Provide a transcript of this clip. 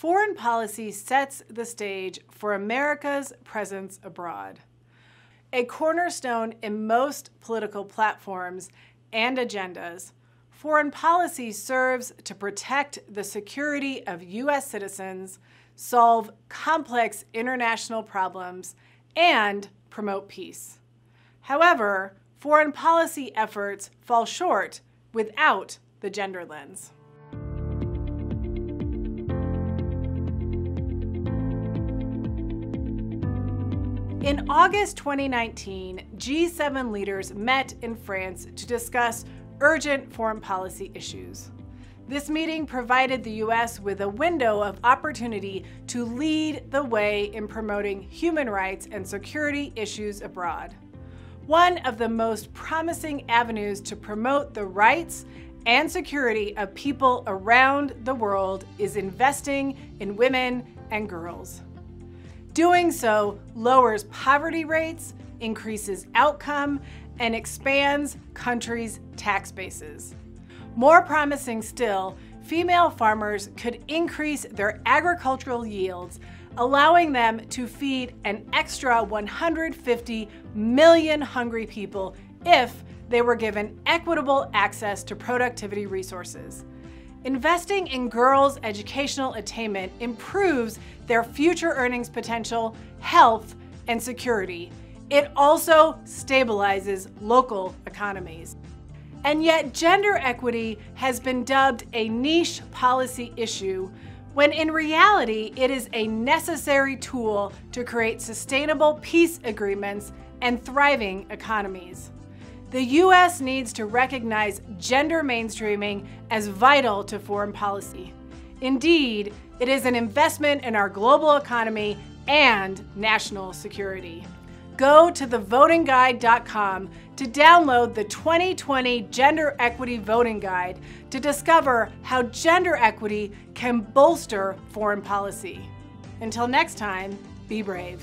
foreign policy sets the stage for America's presence abroad. A cornerstone in most political platforms and agendas, foreign policy serves to protect the security of U.S. citizens, solve complex international problems, and promote peace. However, foreign policy efforts fall short without the gender lens. In August 2019, G7 leaders met in France to discuss urgent foreign policy issues. This meeting provided the U.S. with a window of opportunity to lead the way in promoting human rights and security issues abroad. One of the most promising avenues to promote the rights and security of people around the world is investing in women and girls. Doing so lowers poverty rates, increases outcome, and expands countries' tax bases. More promising still, female farmers could increase their agricultural yields, allowing them to feed an extra 150 million hungry people if they were given equitable access to productivity resources. Investing in girls' educational attainment improves their future earnings potential, health, and security. It also stabilizes local economies. And yet, gender equity has been dubbed a niche policy issue, when in reality, it is a necessary tool to create sustainable peace agreements and thriving economies. The U.S. needs to recognize gender mainstreaming as vital to foreign policy. Indeed, it is an investment in our global economy and national security. Go to thevotingguide.com to download the 2020 Gender Equity Voting Guide to discover how gender equity can bolster foreign policy. Until next time, be brave.